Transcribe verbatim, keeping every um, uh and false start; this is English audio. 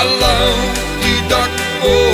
I love you, Doctor Bobo.